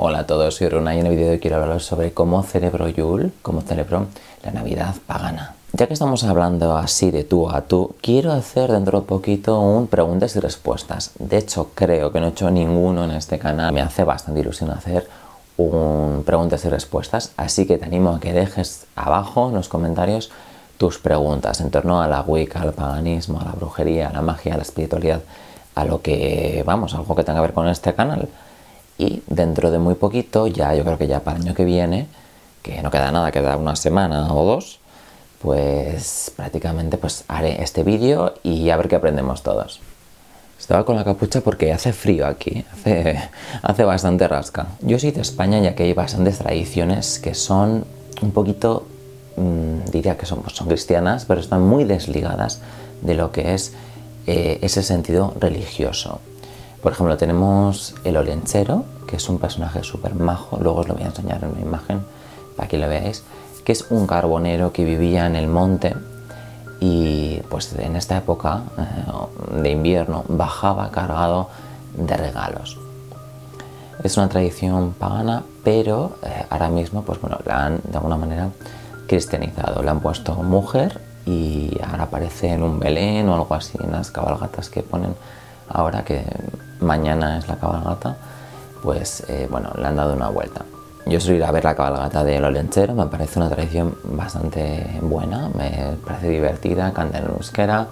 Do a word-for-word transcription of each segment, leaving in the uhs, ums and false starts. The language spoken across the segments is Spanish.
Hola a todos, soy Runa y en el vídeo de hoy quiero hablaros sobre cómo celebró Yule, cómo celebró la Navidad pagana. Ya que estamos hablando así de tú a tú, quiero hacer dentro de poquito un preguntas y respuestas. De hecho, creo que no he hecho ninguno en este canal. Me hace bastante ilusión hacer un preguntas y respuestas, así que te animo a que dejes abajo en los comentarios tus preguntas en torno a la Wicca, al paganismo, a la brujería, a la magia, a la espiritualidad, a lo que, vamos, algo que tenga que ver con este canal. Y dentro de muy poquito, ya yo creo que ya para el año que viene, que no queda nada, queda una semana o dos, pues prácticamente pues haré este vídeo y a ver qué aprendemos todos. Estaba con la capucha porque hace frío aquí, hace, hace bastante rasca. Yo soy de España y aquí hay bastantes tradiciones que son un poquito, mmm, diría que son, pues son cristianas, pero están muy desligadas de lo que es eh, ese sentido religioso. Por ejemplo, tenemos el Olentzero, que es un personaje súper majo, luego os lo voy a enseñar en una imagen para que lo veáis, que es un carbonero que vivía en el monte y pues en esta época eh, de invierno bajaba cargado de regalos. Es una tradición pagana, pero eh, ahora mismo pues bueno, la han de alguna manera cristianizado, le han puesto mujer y ahora aparece en un Belén o algo así, en las cabalgatas que ponen ahora, que mañana es la cabalgata, pues eh, bueno, le han dado una vuelta. Yo suelo ir a ver la cabalgata del Olentzero, me parece una tradición bastante buena, me parece divertida, canta en euskera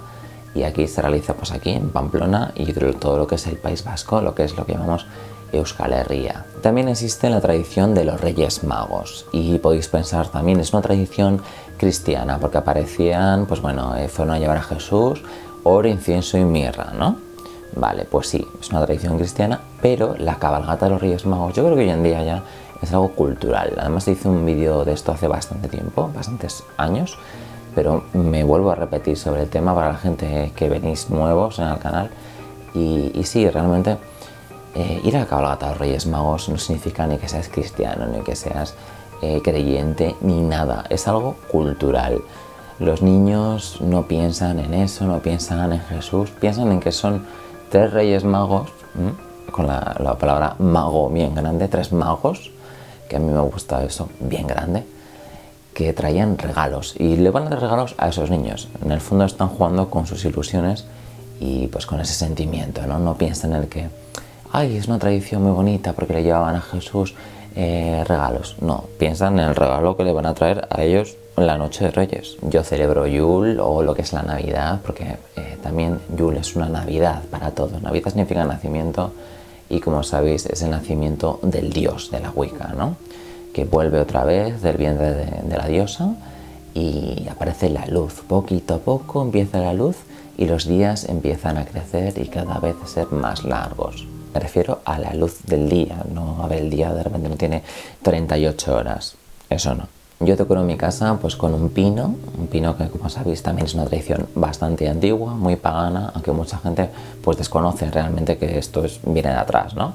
y aquí se realiza pues aquí en Pamplona y todo lo que es el País Vasco, lo que es lo que llamamos Euskal Herria. También existe la tradición de los Reyes Magos y podéis pensar también, es una tradición cristiana porque aparecían, pues bueno, fueron a llevar a Jesús oro, incienso y mirra, ¿no? Vale, pues sí, es una tradición cristiana, pero la cabalgata de los Reyes Magos yo creo que hoy en día ya es algo cultural. Además hice un vídeo de esto hace bastante tiempo, bastantes años, pero me vuelvo a repetir sobre el tema para la gente que venís nuevos en el canal. Y, y sí, realmente eh, ir a la cabalgata de los Reyes Magos no significa ni que seas cristiano, ni que seas eh, creyente, ni nada. Es algo cultural. Los niños no piensan en eso, no piensan en Jesús, piensan en que son tres reyes magos, ¿m? con la, la palabra mago bien grande, tres magos, que a mí me gusta eso, bien grande, que traían regalos y le van a dar regalos a esos niños. En el fondo están jugando con sus ilusiones y pues con ese sentimiento, ¿no? No piensan en el que, ay, es una tradición muy bonita porque le llevaban a Jesús eh, regalos. No, piensan en el regalo que le van a traer a ellos la noche de Reyes. Yo celebro Yule o lo que es la Navidad, porque eh, también Yule es una Navidad para todos. Navidad significa nacimiento y, como sabéis, es el nacimiento del dios de la Wicca, ¿no? Que vuelve otra vez del vientre de, de la diosa y aparece la luz. Poquito a poco empieza la luz y los días empiezan a crecer y cada vez a ser más largos. Me refiero a la luz del día, no a ver el día de repente no tiene treinta y ocho horas, eso no. Yo decoro mi casa pues con un pino, un pino que, como sabéis, también es una tradición bastante antigua, muy pagana, aunque mucha gente pues desconoce realmente que esto es, viene de atrás, ¿no?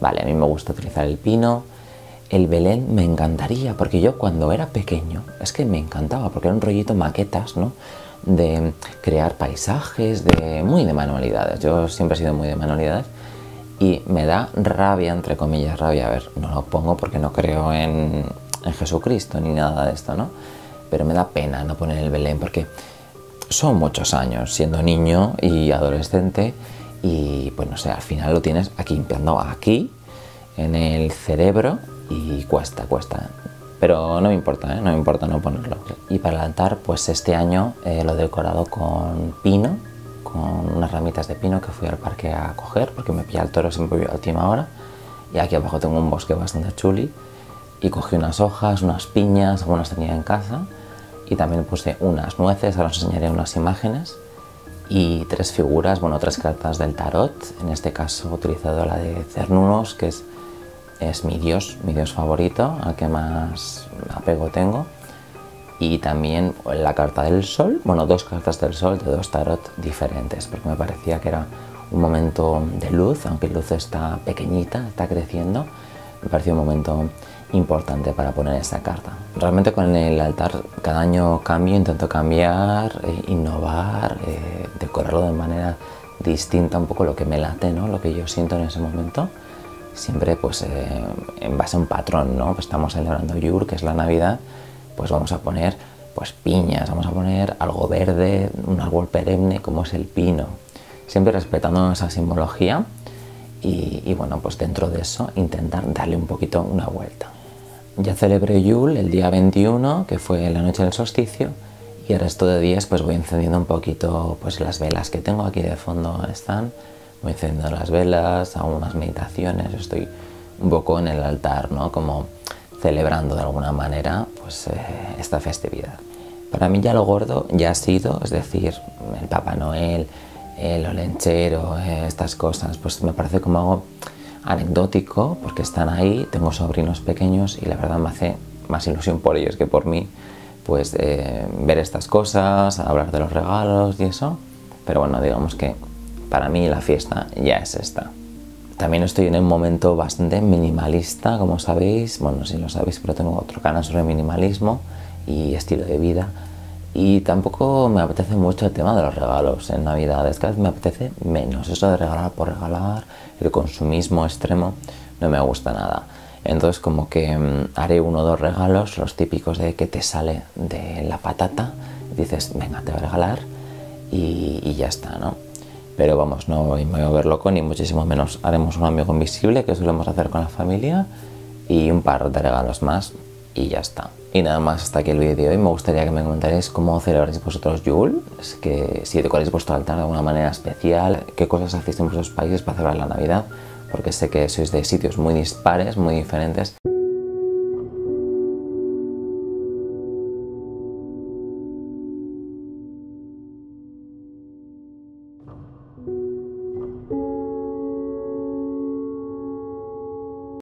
Vale, a mí me gusta utilizar el pino. El Belén me encantaría, porque yo cuando era pequeño, es que me encantaba, porque era un rollito maquetas, ¿no? De crear paisajes, de muy de manualidades, yo siempre he sido muy de manualidades. Y me da rabia, entre comillas, rabia, a ver, no lo pongo porque no creo en... en Jesucristo ni nada de esto, ¿no? Pero me da pena no poner el Belén porque son muchos años siendo niño y adolescente y pues no sé, al final lo tienes aquí implantado aquí en el cerebro y cuesta, cuesta. Pero no me importa, ¿eh? No me importa no ponerlo. Y para el altar, pues este año eh, lo he decorado con pino, con unas ramitas de pino que fui al parque a coger porque me pilla el toro siempre a última hora. Y aquí abajo tengo un bosque bastante chuli. Y cogí unas hojas, unas piñas, algunas tenía en casa, y también puse unas nueces, ahora os enseñaré unas imágenes, y tres figuras, bueno, tres cartas del tarot. En este caso he utilizado la de Cernunos, que es, es mi dios, mi dios favorito, al que más apego tengo, y también la carta del sol, bueno, dos cartas del sol de dos tarot diferentes, porque me parecía que era un momento de luz, aunque la luz está pequeñita, está creciendo, me pareció un momento importante para poner esa carta. Realmente con el altar cada año cambio, intento cambiar, eh, innovar, eh, decorarlo de manera distinta, un poco lo que me late, ¿no? Lo que yo siento en ese momento. siempre pues eh, en base a un patrón, ¿no? Pues estamos celebrando Yule, que es la Navidad, pues vamos a poner pues piñas, vamos a poner algo verde, un árbol perenne como es el pino, siempre respetando esa simbología y, y bueno, pues dentro de eso intentar darle un poquito una vuelta. Ya celebré Yule el día veintiuno, que fue la noche del solsticio, y el resto de días pues voy encendiendo un poquito pues las velas que tengo aquí de fondo están. Voy encendiendo las velas, hago unas meditaciones, estoy un poco en el altar, ¿no? Como celebrando de alguna manera pues eh, esta festividad. Para mí ya lo gordo ya ha sido, es decir, el Papá Noel, el Olentzero, eh, estas cosas, pues me parece como algo anecdótico porque están ahí, tengo sobrinos pequeños y la verdad me hace más ilusión por ellos que por mí, pues eh, ver estas cosas, hablar de los regalos y eso, pero bueno, digamos que para mí la fiesta ya es esta. También estoy en un momento bastante minimalista, como sabéis, bueno, si lo sabéis, pero tengo otro canal sobre minimalismo y estilo de vida, y tampoco me apetece mucho el tema de los regalos en Navidades, cada vez me apetece menos, eso de regalar por regalar, el consumismo extremo, no me gusta nada. Entonces como que mmm, haré uno o dos regalos, los típicos de que te sale de la patata, dices, venga, te voy a regalar, y, y ya está, ¿no? Pero vamos, no voy a ver loco, ni muchísimo menos. Haremos un amigo invisible, que solemos hacer con la familia, y un par de regalos más, y ya está. Y nada más, hasta aquí el vídeo de hoy. Me gustaría que me comentarais cómo celebráis vosotros Yule, es que si decoráis vuestro altar de alguna manera especial, qué cosas hacéis en vuestros países para celebrar la Navidad, porque sé que sois de sitios muy dispares, muy diferentes.